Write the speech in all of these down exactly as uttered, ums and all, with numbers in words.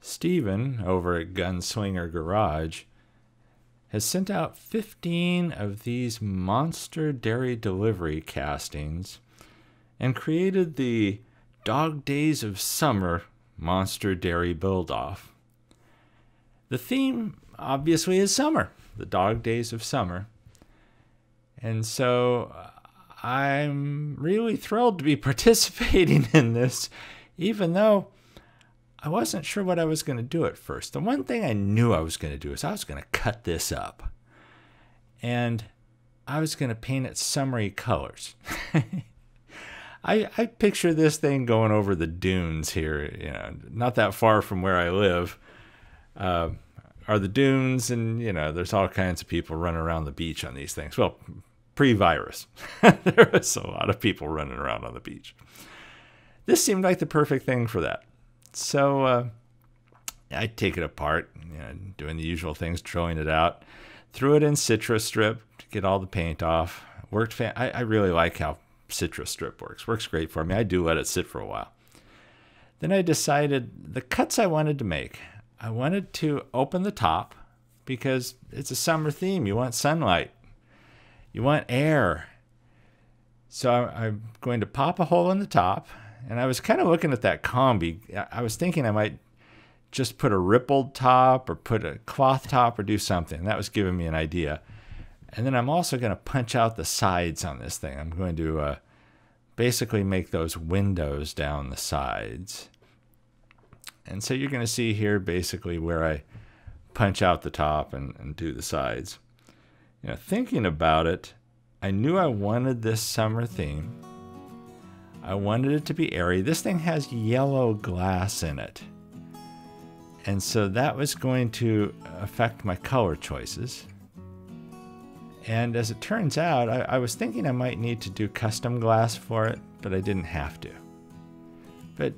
Steven, over at Gunslinger Garage, has sent out fifteen of these monster dairy delivery castings and created the Dog Days of Summer Monster Dairy Build-Off. The theme, obviously, is summer, the Dog Days of Summer. And so I'm really thrilled to be participating in this, even though I wasn't sure what I was going to do at first. The one thing I knew I was going to do is I was going to cut this up. And I was going to paint it summery colors. I, I picture this thing going over the dunes here, you know, not that far from where I live. Uh, are the dunes, and, you know, there's all kinds of people running around the beach on these things. Well, pre-virus, there was a lot of people running around on the beach. This seemed like the perfect thing for that. So uh, I take it apart, you know, doing the usual things, drilling it out, threw it in Citra Strip to get all the paint off. Worked. Fan I, I really like how Citra Strip works. Works great for me. I do let it sit for a while. Then I decided the cuts I wanted to make. I wanted to open the top because it's a summer theme. You want sunlight. You want air. So I, I'm going to pop a hole in the top. And I was kind of looking at that combi. I was thinking I might just put a rippled top or put a cloth top or do something. That was giving me an idea. And then I'm also going to punch out the sides on this thing. I'm going to uh, basically make those windows down the sides. And so you're going to see here basically where I punch out the top and, and do the sides. You know, thinking about it, I knew I wanted this summer theme. I wanted it to be airy. This thing has yellow glass in it. And so that was going to affect my color choices. And as it turns out, I, I was thinking I might need to do custom glass for it, but I didn't have to. But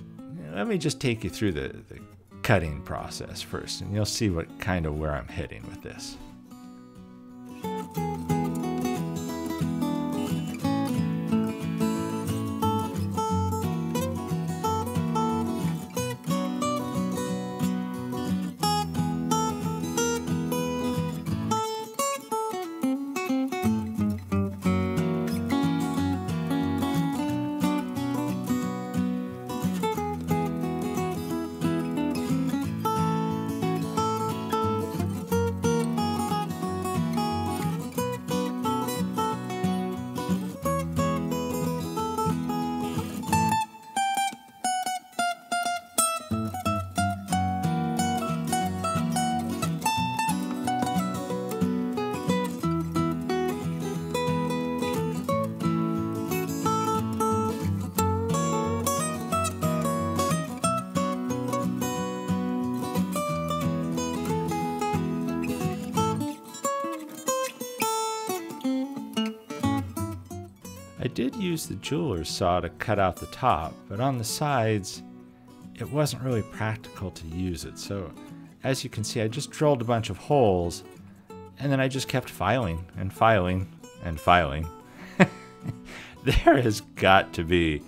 let me just take you through the, the cutting process first, and you'll see what kind of where I'm heading with this. I did use the jeweler's saw to cut out the top, but on the sides, it wasn't really practical to use it. So as you can see, I just drilled a bunch of holes, and then I just kept filing and filing and filing. There has got to be,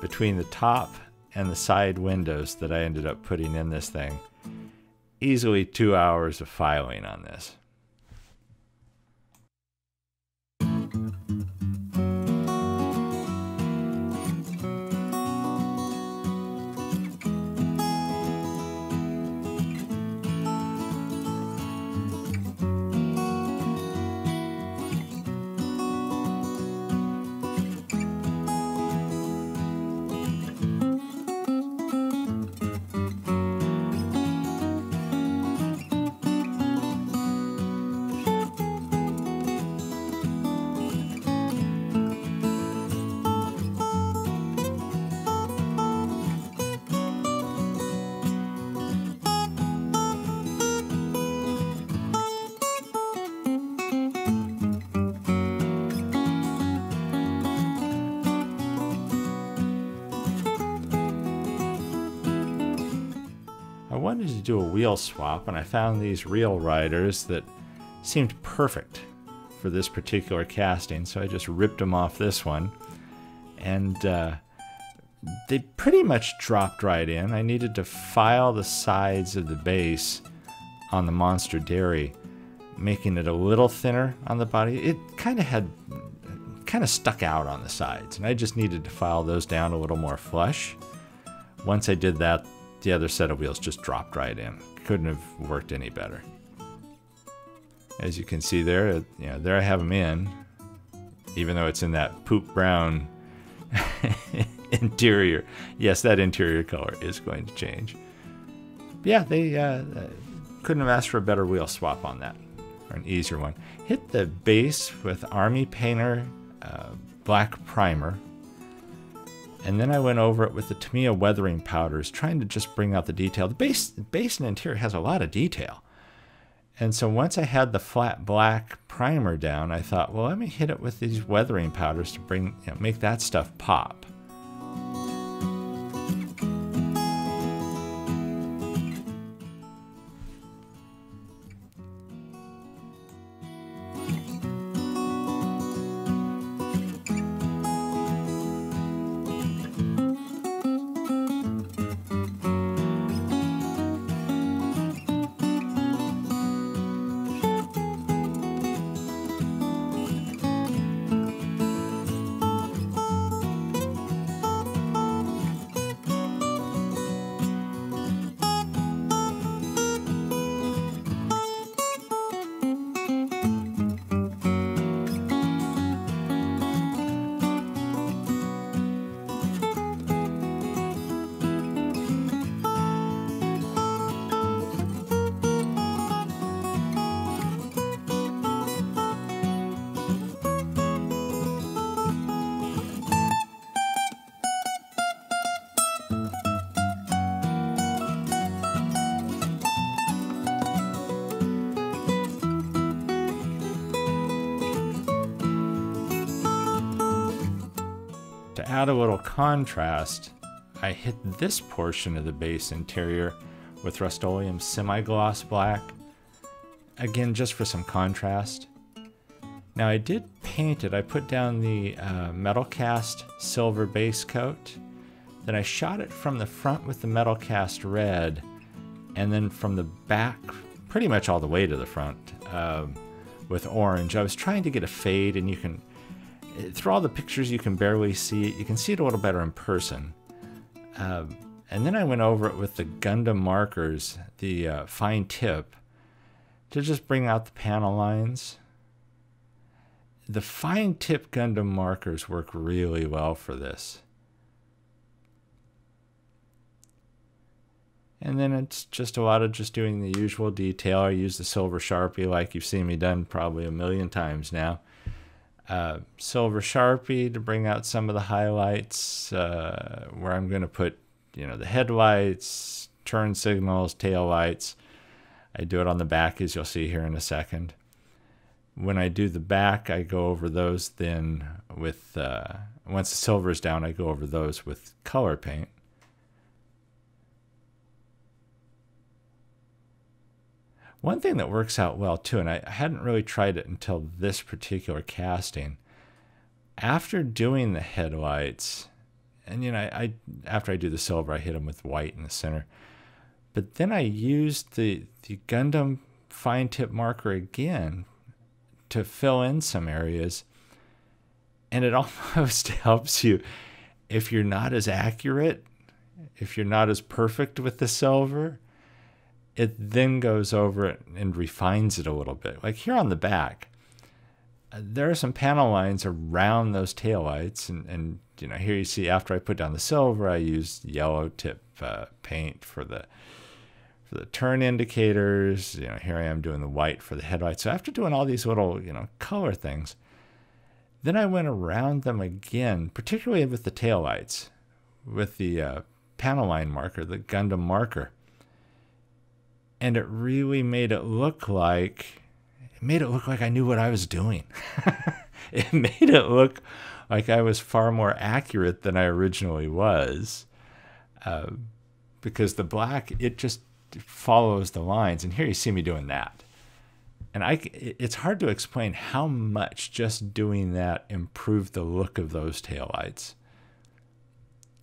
between the top and the side windows that I ended up putting in this thing, easily two hours of filing on this. I wanted to do a wheel swap, and I found these reel riders that seemed perfect for this particular casting, so I just ripped them off this one and uh, they pretty much dropped right in. I needed to file the sides of the base on the Monster Dairy, making it a little thinner on the body. It kind of had, kind of stuck out on the sides, and I just needed to file those down a little more flush. Once I did that, the other set of wheels just dropped right in. Couldn't have worked any better. As you can see there, you know, there I have them in, even though it's in that poop brown interior. Yes, that interior color is going to change. But yeah, they uh, couldn't have asked for a better wheel swap on that, or an easier one. Hit the base with Army Painter uh, black primer, and then I went over it with the Tamiya weathering powders, trying to just bring out the detail. The base, the base and interior has a lot of detail. And so once I had the flat black primer down, I thought, well, let me hit it with these weathering powders to bring, you know, make that stuff pop. Add a little contrast, I hit this portion of the base interior with Rust-Oleum semi-gloss black, again just for some contrast. Now I did paint it. I put down the uh, metal cast silver base coat, then I shot it from the front with the metal cast red, and then from the back, pretty much all the way to the front, uh, with orange. I was trying to get a fade, and you can through all the pictures you can barely see it. You can see it a little better in person. Uh, and then I went over it with the Gundam markers, the uh, fine tip, to just bring out the panel lines. The fine tip Gundam markers work really well for this. And then it's just a lot of just doing the usual detail. I use the silver Sharpie like you've seen me done probably a million times now. Uh, silver Sharpie to bring out some of the highlights, uh, where I'm going to put, you know, the headlights, turn signals, tail lights. I do it on the back, as you'll see here in a second. When I do the back, I go over those then with, uh, once the silver is down, I go over those with color paint. One thing that works out well too, and I hadn't really tried it until this particular casting, after doing the headlights, and you know, I, I after I do the silver, I hit them with white in the center. But then I used the the Gundam fine tip marker again to fill in some areas, and it almost helps you if you're not as accurate, if you're not as perfect with the silver. It then goes over it and refines it a little bit. Like here on the back, there are some panel lines around those taillights, and, and you know, here you see after I put down the silver, I used yellow tip uh, paint for the for the turn indicators. You know, here I am doing the white for the headlights. So after doing all these little, you know, color things, then I went around them again, particularly with the taillights, with the uh, panel line marker, the Gundam marker. And it really made it look like, it made it look like I knew what I was doing. It made it look like I was far more accurate than I originally was. Uh, because the black, it just follows the lines. And here you see me doing that. And I, it's hard to explain how much just doing that improved the look of those taillights.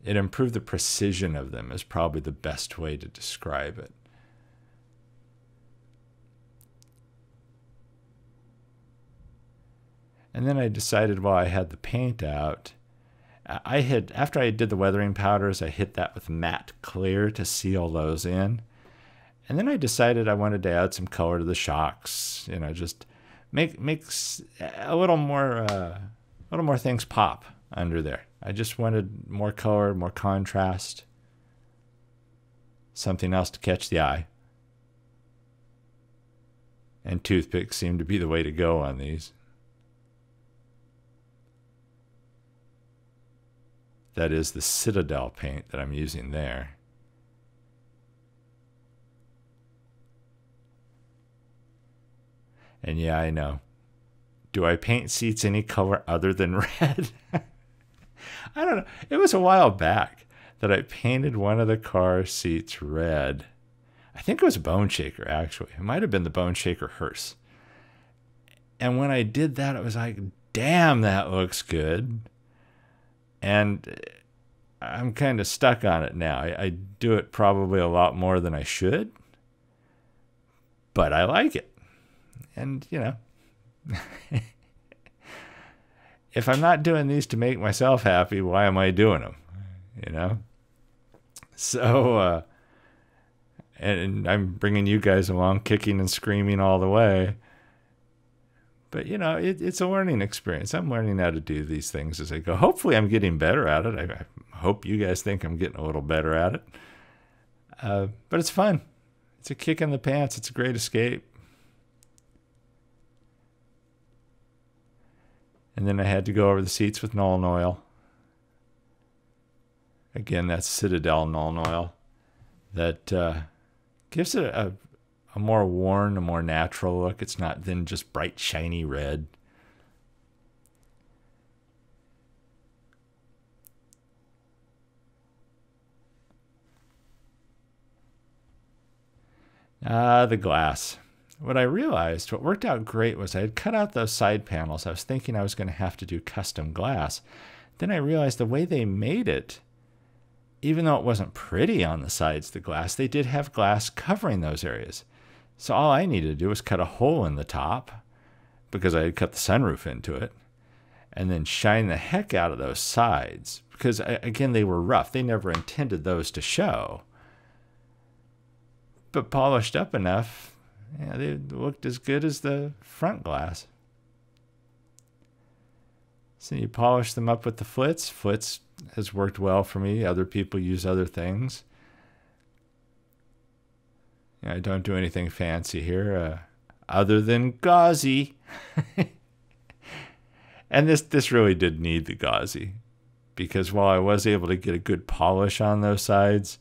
it improved the precision of them, is probably the best way to describe it. And then I decided while I had the paint out, I had, after I did the weathering powders, I hit that with matte clear to seal those in. And then I decided I wanted to add some color to the shocks, you know, just make makes a little more uh, a little more things pop under there. I just wanted more color, more contrast, something else to catch the eye. And toothpicks seem to be the way to go on these. That is the Citadel paint that I'm using there. And yeah, I know. Do I paint seats any color other than red? I don't know. It was a while back that I painted one of the car seats red. I think it was a Bone Shaker, actually. It might have been the Bone Shaker hearse. And when I did that, it was like, damn, that looks good. And I'm kind of stuck on it now. I, I do it probably a lot more than I should, but I like it. And, you know, if I'm not doing these to make myself happy, why am I doing them? You know? So, uh, and I'm bringing you guys along, kicking and screaming all the way. But, you know, it, it's a learning experience. I'm learning how to do these things as I go. Hopefully I'm getting better at it. I, I hope you guys think I'm getting a little better at it. Uh, but it's fun. It's a kick in the pants. It's a great escape. And then I had to go over the seats with Nolan Oil. Again, that's Citadel Nolan Oil. That uh, gives it a... a more worn, a more natural look. It's not then just bright, shiny red. Ah, the glass. What I realized, what worked out great, was I had cut out those side panels. I was thinking I was going to have to do custom glass. Then I realized the way they made it, even though it wasn't pretty on the sides of the glass, they did have glass covering those areas. So all I needed to do was cut a hole in the top, because I had cut the sunroof into it, and then shine the heck out of those sides, because again, they were rough. They never intended those to show, but polished up enough, yeah, they looked as good as the front glass. So you polish them up with the Flitz. Flitz has worked well for me. Other people use other things. I don't do anything fancy here, uh, other than gauzy. And this this really did need the gauzy, because while I was able to get a good polish on those sides,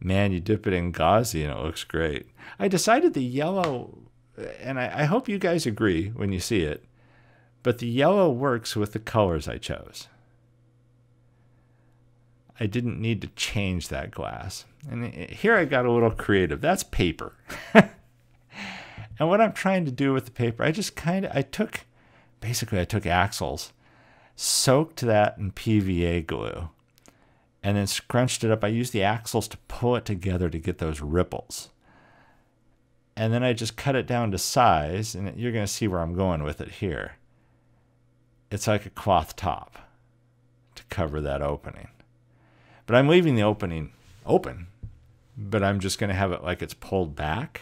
man, you dip it in gauzy and it looks great. I decided the yellow, and I, I hope you guys agree when you see it, but the yellow works with the colors I chose. I didn't need to change that glass. And here I got a little creative. That's paper. And what I'm trying to do with the paper, I just kind of, I took, basically I took axles, soaked that in P V A glue, and then scrunched it up. I used the axles to pull it together to get those ripples. And then I just cut it down to size, and you're going to see where I'm going with it here. It's like a cloth top to cover that opening. But I'm leaving the opening open, but I'm just going to have it like it's pulled back.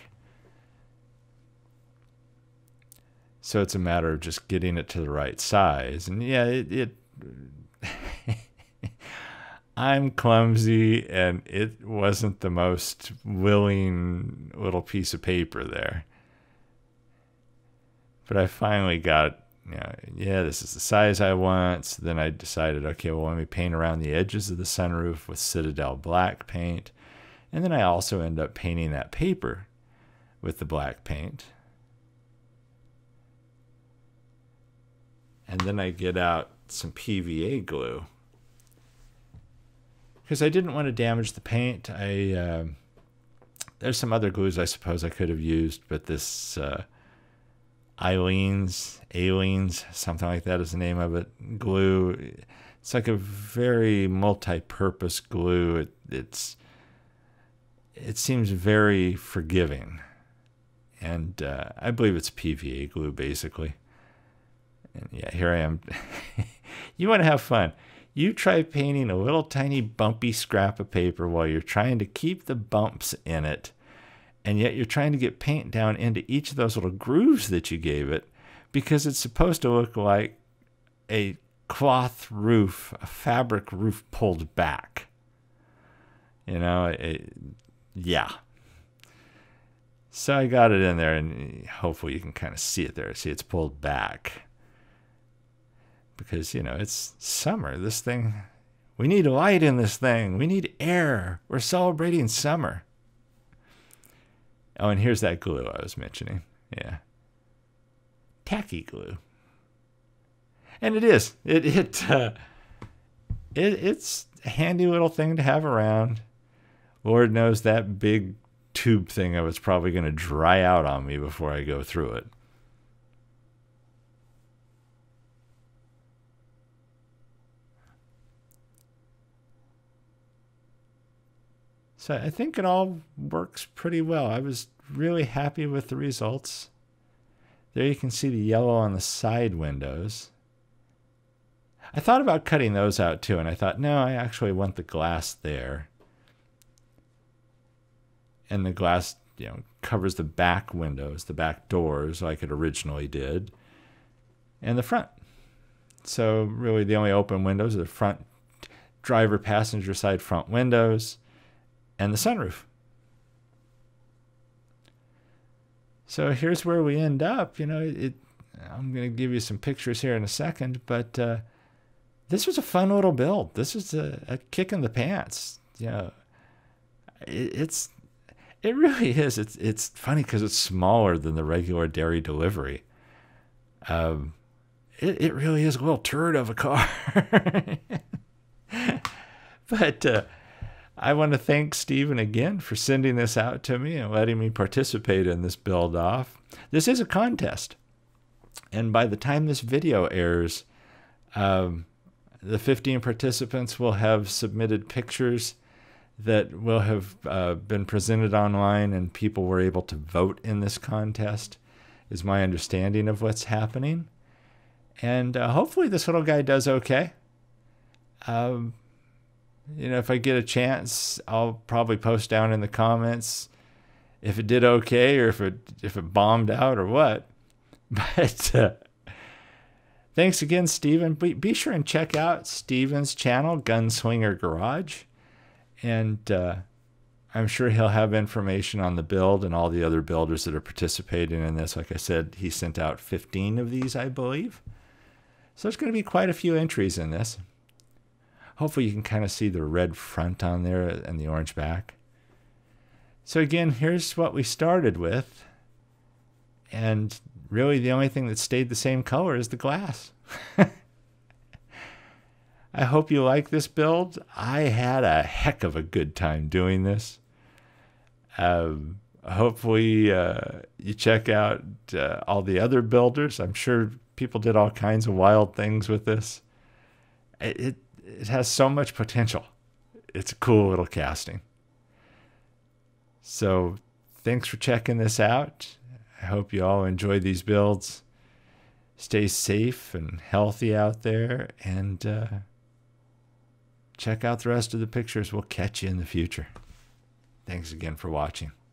So it's a matter of just getting it to the right size. And yeah, it, it I'm clumsy, and it wasn't the most willing little piece of paper there. But I finally got, you know, yeah, this is the size I want. So then I decided, okay, well, let me paint around the edges of the sunroof with Citadel black paint. And then I also end up painting that paper with the black paint. And then I get out some P V A glue, because I didn't want to damage the paint. I uh, there's some other glues I suppose I could have used, but this... Uh, Eileen's, Aileen's, something like that is the name of it, glue. it's like a very multi-purpose glue. It, it's it seems very forgiving, and uh, I believe it's P V A glue basically. And yeah, here I am. You want to have fun. You try painting a little tiny bumpy scrap of paper while you're trying to keep the bumps in it. And yet you're trying to get paint down into each of those little grooves that you gave it, because it's supposed to look like a cloth roof, a fabric roof pulled back. You know, it, yeah. So I got it in there, and hopefully you can kind of see it there. See, it's pulled back. Because, you know, it's summer. This thing, we need light in this thing. We need air. We're celebrating summer. Oh, and here's that glue I was mentioning. Yeah. Tacky glue. And it is. It, it, uh, it, it's a handy little thing to have around. Lord knows that big tube thing I was probably going to dry out on me before I go through it. So I think it all works pretty well. I was really happy with the results. There you can see the yellow on the side windows. I thought about cutting those out too, and I thought, no, I actually want the glass there. And the glass, you know, covers the back windows, the back doors, like it originally did, and the front. So really the only open windows are the front driver, passenger side front windows, and the sunroof. So here's where we end up. You know, it, I'm going to give you some pictures here in a second, but uh, this was a fun little build. This is a, a kick in the pants. You know, it, it's, it really is. It's, it's funny because it's smaller than the regular dairy delivery. Um, it, it really is a little turd of a car. But uh, I want to thank Steven again for sending this out to me and letting me participate in this build-off. This is a contest. And by the time this video airs, um, the fifteen participants will have submitted pictures that will have uh, been presented online, and people were able to vote in this contest, is my understanding of what's happening. And uh, hopefully this little guy does okay. Um... You know, if I get a chance, I'll probably post down in the comments if it did okay or if it if it bombed out or what. But uh, thanks again, Steven. Be, be sure and check out Steven's channel, Gunslinger Garage. And uh, I'm sure he'll have information on the build and all the other builders that are participating in this. Like I said, he sent out fifteen of these, I believe. So there's going to be quite a few entries in this. Hopefully you can kind of see the red front on there and the orange back. So again, here's what we started with. And really the only thing that stayed the same color is the glass. I hope you like this build. I had a heck of a good time doing this. Um, hopefully uh, you check out uh, all the other builders. I'm sure people did all kinds of wild things with this. It, it It has so much potential. It's a cool little casting. So thanks for checking this out. I hope you all enjoy these builds. Stay safe and healthy out there, and uh, check out the rest of the pictures. We'll catch you in the future. Thanks again for watching.